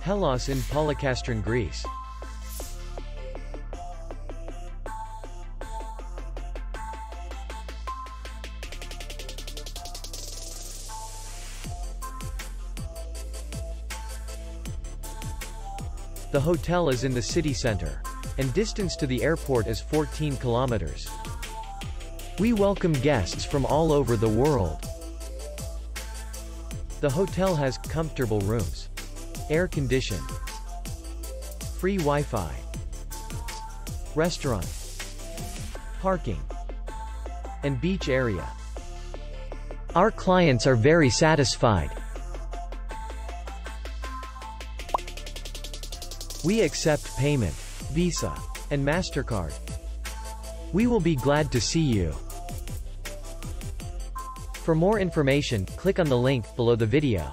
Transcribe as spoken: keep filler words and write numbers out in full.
Hellas in Palekastron, Greece. The hotel is in the city center, and distance to the airport is fourteen kilometers. We welcome guests from all over the world. The hotel has comfortable rooms, air condition, free Wi-Fi, restaurant, parking, and beach area. Our clients are very satisfied. We accept payment, Visa, and MasterCard. We will be glad to see you. For more information, click on the link below the video.